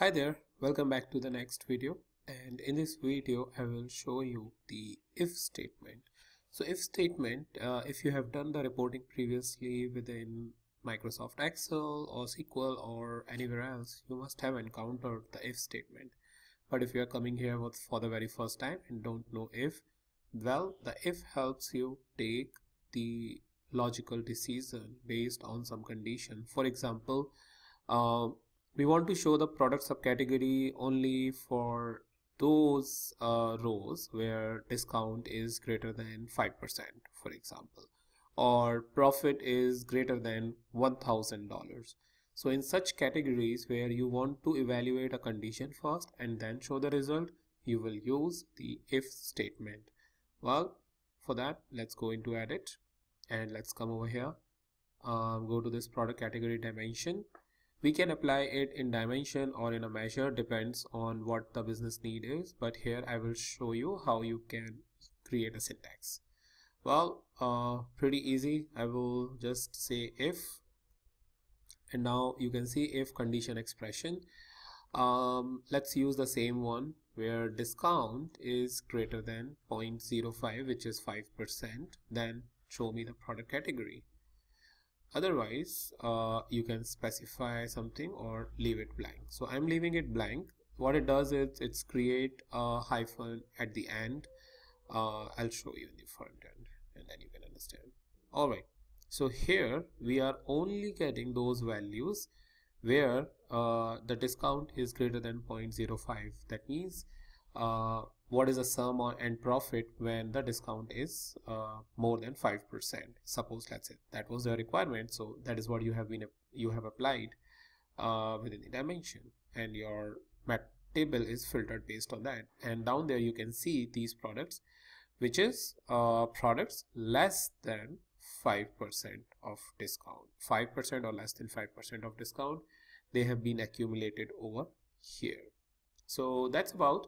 Hi there, welcome back to the next video, and in this video I will show you the if statement. So if statement, if you have done the reporting previously within Microsoft Excel or SQL or anywhere else, you must have encountered the if statement. But if you are coming here for the very first time and don't know if, well, the if helps you take the logical decision based on some condition. For example, we want to show the product subcategory only for those rows where discount is greater than 5%, for example, or profit is greater than $1,000. So in such categories where you want to evaluate a condition first and then show the result, you will use the if statement. Well, for that, let's go into edit and let's come over here, go to this product category dimension. We can apply it in dimension or in a measure, depends on what the business need is, but here I will show you how you can create a syntax. Well, pretty easy. I will just say if, and now you can see if condition expression. Let's use the same one where discount is greater than 0.05, which is 5%, then show me the product category. Otherwise, you can specify something or leave it blank. So I'm leaving it blank. What it does is it's create a hyphen at the end. I'll show you in the front end and then you can understand. Alright, so here we are only getting those values where the discount is greater than 0.05. That means what is a sum or end profit when the discount is more than 5%? Suppose, let's say that was the requirement, so that is what you have applied within the dimension, and your map table is filtered based on that. And down there you can see these products, which is products less than 5% of discount, 5% or less than 5% of discount. They have been accumulated over here. So that's about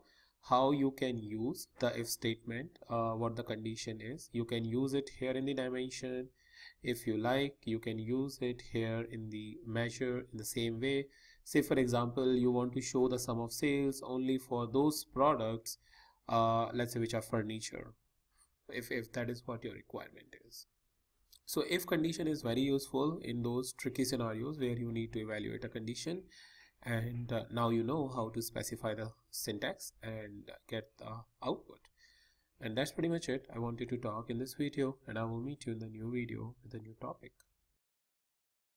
how you can use the if statement, what the condition is. You can use it here in the dimension if you like. You can use it here in the measure in the same way. Say for example, you want to show the sum of sales only for those products, let's say which are furniture, if that is what your requirement is. So if condition is very useful in those tricky scenarios where you need to evaluate a condition. And now you know how to specify the syntax and get the output. And that's pretty much it I wanted to talk in this video, and I will meet you in the new video with a new topic.